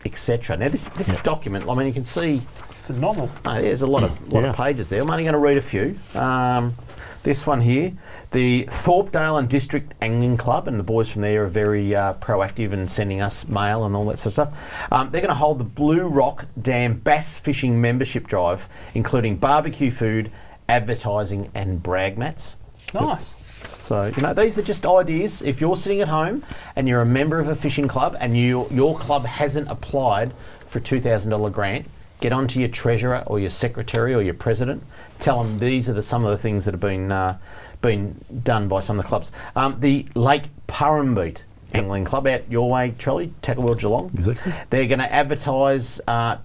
et cetera. Now this this yeah. document, I mean, you can see it's a novel. Uh, there's a lot of lot yeah. of pages there. I'm only going to read a few. Um, this one here, the Thorpedale and District Angling Club, and the boys from there are very uh, proactive in sending us mail and all that sort of stuff. Um, they're going to hold the Blue Rock Dam Bass Fishing Membership Drive, including barbecue food, advertising, and brag mats. Nice. So, you know, these are just ideas. If you're sitting at home and you're a member of a fishing club and you, your club hasn't applied for a two thousand dollar grant, get on to your treasurer or your secretary or your president. Tell them these are the, some of the things that have been uh, been done by some of the clubs. Um, the Lake Purumbeet Angling Club out your way, Trolley, Tackle World Geelong. Exactly. They're going to advertise uh,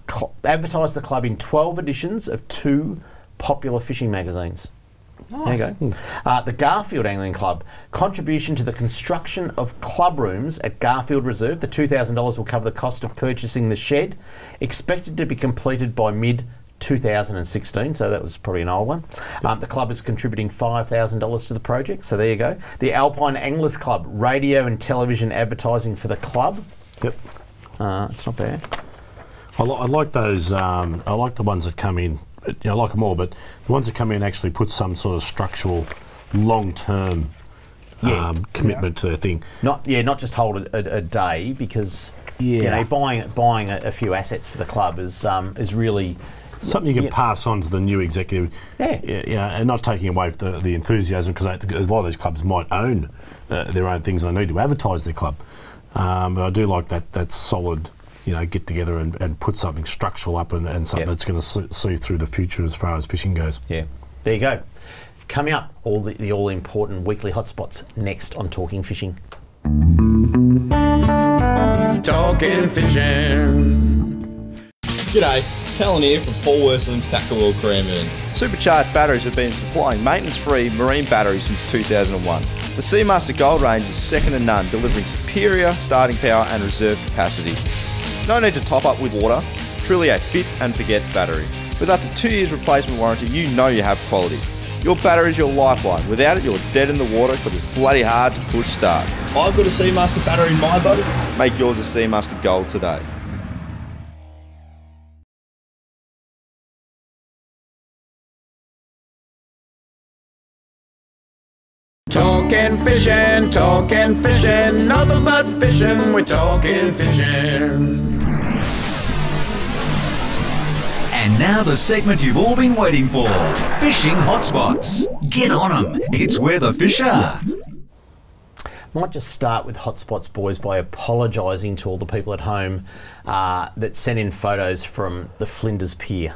advertise the club in twelve editions of two popular fishing magazines. Nice. There you go. Uh, the Garfield Angling Club, contribution to the construction of club rooms at Garfield Reserve. The two thousand dollars will cover the cost of purchasing the shed, expected to be completed by mid two thousand sixteen, so that was probably an old one. Um, the club is contributing five thousand dollars to the project, so there you go. The Alpine Anglers Club, radio and television advertising for the club. Yep. Uh, it's not bad. I, li I like those, um, I like the ones that come in. You know, I like them all, but the ones that come in actually put some sort of structural, long-term yeah. um, commitment yeah. to the thing. Not yeah, not just hold it a, a day, because yeah. you know, buying buying a, a few assets for the club is um, is really something you can yeah. pass on to the new executive. Yeah, yeah, you know, and not taking away the, the enthusiasm, because a lot of these clubs might own uh, their own things and they need to advertise their club. Um, but I do like that that solid. You know, get together and, and put something structural up and, and something yep. that's going to see through the future as far as fishing goes. Yeah, there you go. Coming up, all the, the all-important weekly hotspots next on Talking Fishing. Talking Fishing. G'day, Callan here from Paul Worsling's Tackle World Creamery. Supercharged batteries have been supplying maintenance-free marine batteries since two thousand one. The Seamaster Gold range is second to none, delivering superior starting power and reserve capacity. No need to top up with water, truly a fit and forget battery. With up to two years replacement warranty, you know you have quality. Your battery is your lifeline. Without it, you're dead in the water because it's bloody hard to push start. I've got a Seamaster battery in my boat. Make yours a Seamaster Gold today. Talking fishing, talking fishing, nothing but fishing, we're talking fishing. And now the segment you've all been waiting for, Fishing Hotspots. Get on them, it's where the fish are. Might just start with hotspots, boys, by apologising to all the people at home uh, that sent in photos from the Flinders Pier.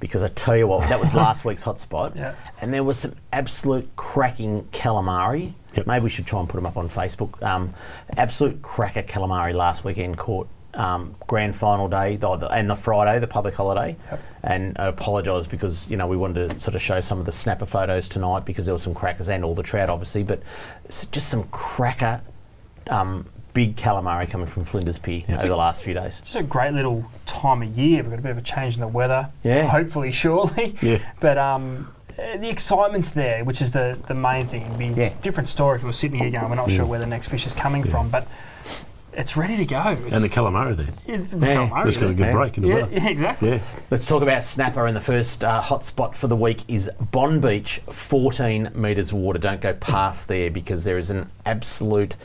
Because I tell you what, that was last week's hotspot, yeah. and there was some absolute cracking calamari. Yep. Maybe we should try and put them up on Facebook. Um, absolute cracker calamari last weekend caught um, grand final day the, the, and the Friday, the public holiday. Yep. And I apologise because you know we wanted to sort of show some of the snapper photos tonight because there were some crackers and all the trout, obviously, but just some cracker. Um, Big calamari coming from Flinders Pier yeah, over the last few days. Just a great little time of year. We've got a bit of a change in the weather. Yeah. Hopefully, surely. Yeah. But um, the excitement's there, which is the the main thing. It'd be yeah. a different story if we were sitting here going, we're not yeah. sure where the next fish is coming yeah. from, but it's ready to go. It's and the calamari there. It's the yeah. calamari. It's got a good yeah. break in the yeah, weather. Yeah, exactly. Yeah. Let's talk about snapper, and the first uh, hot spot for the week is Bond Beach, fourteen metres water. Don't go past there because there is an absolute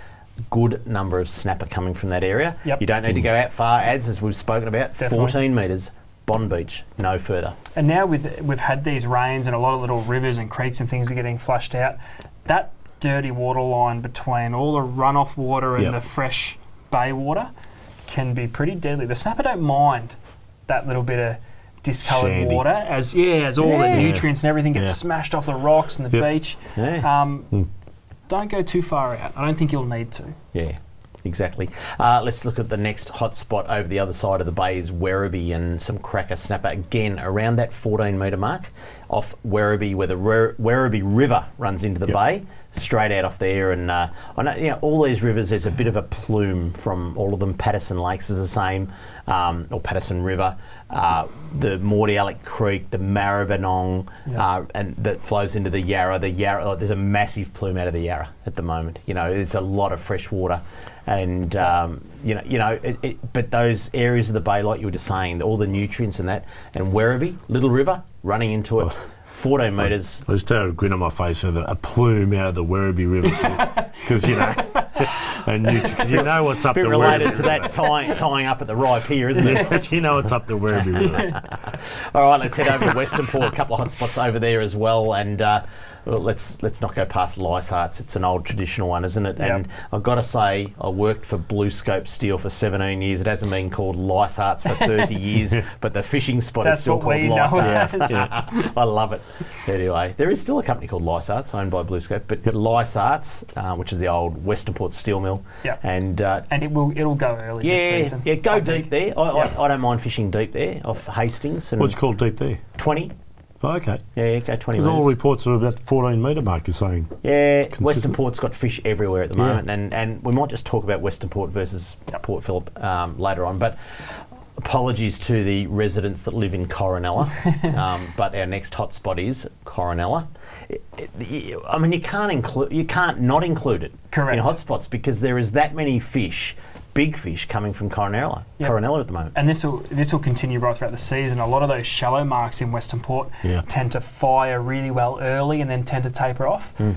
good number of snapper coming from that area. Yep. You don't need to go out far, ads, as we've spoken about. Definitely. fourteen metres, Bond Beach, no further. And now with, we've had these rains and a lot of little rivers and creeks and things are getting flushed out. That dirty water line between all the runoff water and yep. the fresh bay water can be pretty deadly. The snapper don't mind that little bit of discoloured Shandy. water as yeah, as all yeah. the nutrients and everything gets yeah. smashed off the rocks and the yep. beach. Yeah. Um, mm. Don't go too far out. I don't think you'll need to. Yeah. Exactly. Uh, let's look at the next hot spot over the other side of the bay is Werribee, and some cracker snapper again around that fourteen metre mark off Werribee, where the Wer Werribee River runs into the yep. bay, straight out off there. And uh, I know, you know, all these rivers, there's a bit of a plume from all of them. Patterson Lakes is the same, um, or Patterson River, uh, the Mordialloc Creek, the Maribyrnong, yep. uh, and that flows into the Yarra. The Yarra, oh, there's a massive plume out of the Yarra at the moment. You know, it's a lot of fresh water. And um, you know, you know, it, it, but those areas of the bay, like you were just saying, all the nutrients and that, and Werribee, little river, running into it, fourteen metres. I just had a grin on my face and a plume out of the Werribee River, because you know, and you, you know what's up. A bit the related Werribee to river. That tying, tying up at the Rye Pier, isn't it? You know what's up the Werribee River. All right, let's head over to Western Port. A couple of hot spots over there as well, and. Uh, Well, let's let's not go past Lysagh's. It's an old traditional one, isn't it? Yep. And I've got to say, I worked for BlueScope Steel for seventeen years. It hasn't been called Lysagh's for thirty years, but the fishing spot That's is still called Lysagh's. Yeah. I love it. Anyway, there is still a company called Lysagh's, owned by BlueScope, but yep. Lysagh's, uh, which is the old Western Port steel mill, yep. and uh, and it will it'll go early yeah, this season. Yeah, go I deep think. there. I, yep. I I don't mind fishing deep there off Hastings. And what's called deep there? Twenty. Oh, okay. Yeah, yeah, go twenty metres. Because all reports are about the fourteen metre mark, you're saying. Yeah, consistent. Western Port's got fish everywhere at the moment, yeah. and, and we might just talk about Western Port versus Port Phillip um, later on, but apologies to the residents that live in Coronella, um, but our next hot spot is Coronella. It, it, I mean, you can't, include, you can't not include it Correct. in hot spots, because there is that many fish, big fish coming from Coronella, yep. Coronella at the moment. And this will this will continue right throughout the season. A lot of those shallow marks in Western Port yeah. tend to fire really well early and then tend to taper off. Mm.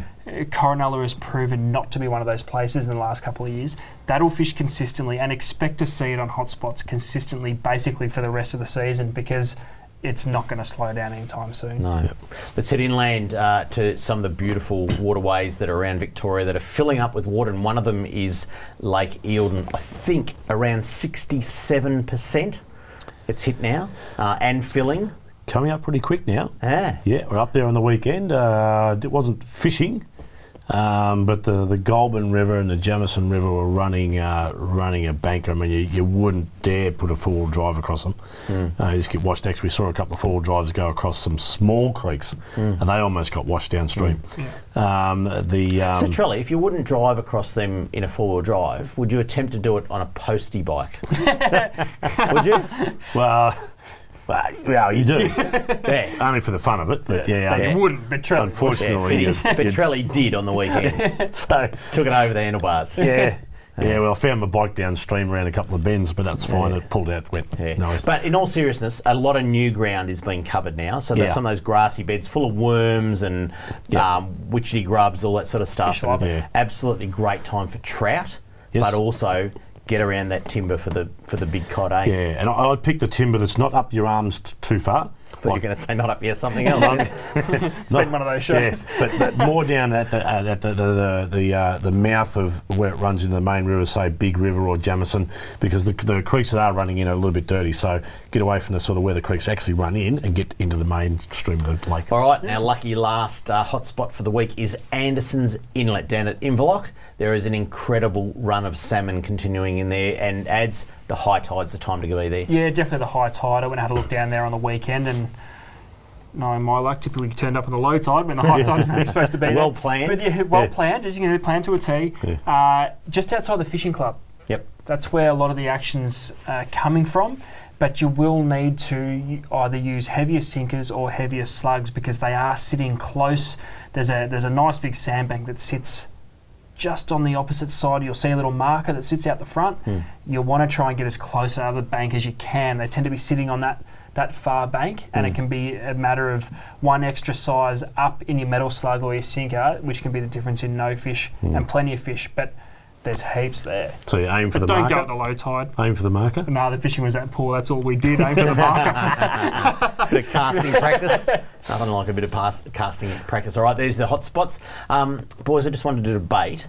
Coronella has proven not to be one of those places in the last couple of years. That'll fish consistently, and expect to see it on hotspots consistently basically for the rest of the season, because it's not going to slow down anytime soon. No. Yep. Let's head inland uh, to some of the beautiful waterways that are around Victoria that are filling up with water, and one of them is Lake Eildon. I think around sixty-seven percent it's hit now, uh, and filling. Coming up pretty quick now. Ah. Yeah, we're up there on the weekend. Uh, it wasn't fishing, um, but the, the Goulburn River and the Jamison River were running uh, running a banker. I mean, you, you wouldn't dare put a four-wheel drive across them. Mm. Uh, you just get washed. Actually, we saw a couple of four-wheel drives go across some small creeks, mm. and they almost got washed downstream. Mm. Um, the um, so, Trelly, if you wouldn't drive across them in a four-wheel drive, would you attempt to do it on a postie bike? Would you? Well... Well, well, you do. Yeah. Only for the fun of it, but yeah. But yeah. You wouldn't, but Trelly, unfortunately. But Trelly did on the weekend. So took it over the handlebars. Yeah. Yeah, well, I found my bike downstream around a couple of bends, but that's fine. Yeah. It pulled out, went. Yeah. No, but in all seriousness, a lot of new ground is being covered now. So there's yeah. some of those grassy beds full of worms and yeah. um, witchetty grubs, all that sort of stuff. Fish, yeah. Absolutely great time for trout, yes. but also get around that timber for the for the big cod, eh? Yeah, and I, I'd pick the timber that's not up your arms t too far. I thought like, you were going to say not up here, something else. It's not, been one of those shows. Yes, but, but more down at the uh, at the the the, uh, the mouth of where it runs into the main river, say Big River or Jamison, because the, the creeks that are running in are a little bit dirty. So get away from the sort of where the creeks actually run in and get into the main stream of the lake. All right, and our lucky last uh, hot spot for the week is Anderson's Inlet down at Inverloch. There is an incredible run of salmon continuing in there, and adds the high tide's the time to go there. Yeah, definitely the high tide. I went and had a look down there on the weekend, and knowing my luck, typically turned up on the low tide when the high tide's really supposed to be well there. Planned. But yeah, well yeah. planned, as you can plan to a T. Yeah. Uh, just outside the fishing club. Yep. That's where a lot of the action's uh, coming from. But you will need to either use heavier sinkers or heavier slugs, because they are sitting close. There's a there's a nice big sandbank that sits just on the opposite side. You'll see a little marker that sits out the front. Mm. You'll want to try and get as close out of the bank as you can. They tend to be sitting on that, that far bank, and mm. it can be a matter of one extra size up in your metal slug or your sinker, which can be the difference in no fish mm. and plenty of fish. But there's heaps there. So you aim for but the marker? But don't go at the low tide. Aim for the marker? No, the fishing was that poor, that's all we did, aim for the marker. The casting practice. Nothing like a bit of past casting practice. All right, there's the hot spots. Um, boys, I just wanted to debate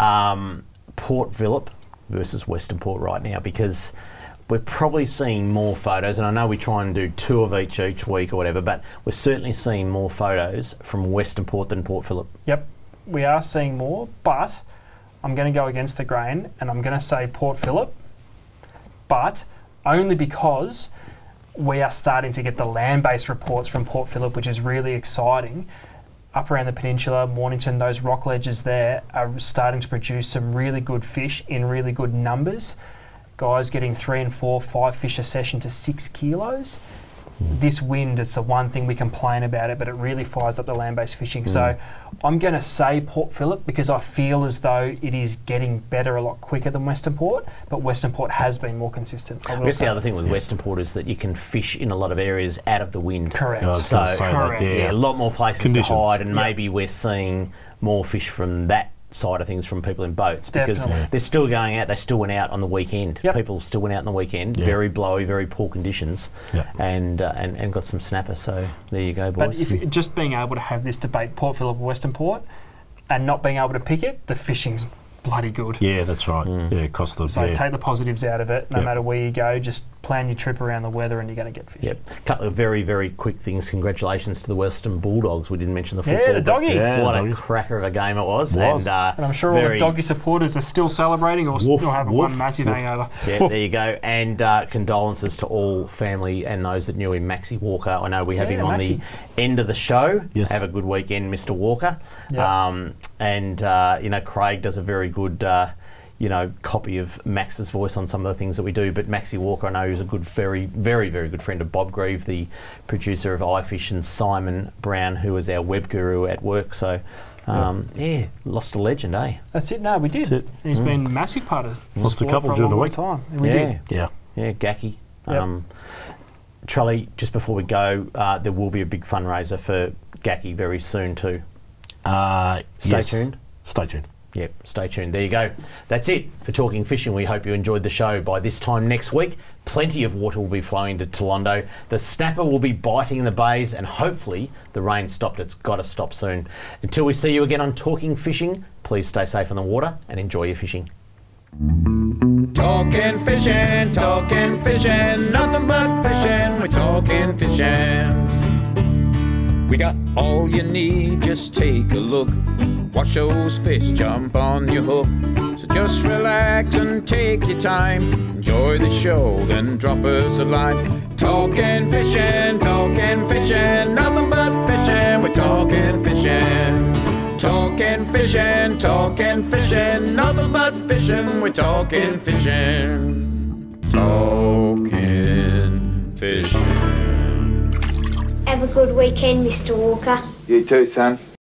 um, Port Phillip versus Western Port right now, because we're probably seeing more photos, and I know we try and do two of each each week or whatever, but we're certainly seeing more photos from Western Port than Port Phillip. Yep, we are seeing more, but I'm going to go against the grain and I'm going to say Port Phillip, but only because we are starting to get the land-based reports from Port Phillip, which is really exciting. Up around the peninsula, Mornington, those rock ledges there are starting to produce some really good fish in really good numbers. Guys getting three and four, five fish a session to six kilos. Mm. This wind, it's the one thing we complain about it, but it really fires up the land-based fishing. Mm. So I'm going to say Port Phillip because I feel as though it is getting better a lot quicker than Western Port, but Western Port has been more consistent. I, I guess say. the other thing with Western Port is that you can fish in a lot of areas out of the wind. Correct. No, so correct. That, yeah. Yeah, a lot more places Conditions. to hide, and yep. maybe we're seeing more fish from that side of things from people in boats, because Definitely. they're still going out, they still went out on the weekend. Yep. People still went out on the weekend, yep. very blowy, very poor conditions, yep. and, uh, and and got some snapper, so there you go, boys. But if mm. just being able to have this debate, Port Phillip, Western Port, and not being able to pick it, the fishing's bloody good. Yeah, that's right. Mm. Yeah, cost the So yeah. take the positives out of it, no yep. matter where you go, just plan your trip around the weather and you're going to get fish. Yep. Couple of very, very quick things. Congratulations to the Western Bulldogs. We didn't mention the football. Yeah, the doggies. Yeah, what the doggies. a cracker of a game it was. It was. And, uh, and I'm sure all the doggy supporters are still celebrating or still having one massive woof. hangover. Yeah, there you go. And uh, condolences to all family and those that knew him, Maxie Walker. I know we have yeah, him on Maxie. the end of the show. Yes. Have a good weekend, Mister Walker. Yep. Um, and, uh, you know, Craig does a very good... Uh, you know, copy of Max's voice on some of the things that we do, but Maxie Walker, I know, is a good, very, very, very good friend of Bob Grieve, the producer of iFish, and Simon Brown, who is our web guru at work. So, um, yeah. yeah, lost a legend, eh? That's it. No, we did. That's it. He's mm. been a massive part of the Lost a couple during the week. Time. We yeah. did. Yeah. Yeah, Gacky. Yep. Um, Trully, just before we go, uh, there will be a big fundraiser for Gacky very soon too. Uh, Stay yes. tuned. Stay tuned. Yep, stay tuned. There you go. That's it for Talking Fishing. We hope you enjoyed the show. By this time next week, plenty of water will be flowing to Toolondo. The snapper will be biting in the bays, and hopefully the rain stopped. It's got to stop soon. Until we see you again on Talking Fishing, please stay safe on the water and enjoy your fishing. Talking fishing, talking fishing, nothing but fishing. We're talking fishing. We got all you need, just take a look. Watch those fish jump on your hook. So just relax and take your time. Enjoy the show, then drop us a line. Talking fishing, talking fishing, nothing but fishing. We're talking fishing. Talking fishing, talking fishing, nothing but fishing. We're talking fishing. Talking fishing. Have a good weekend, Mister Walker. You too, son.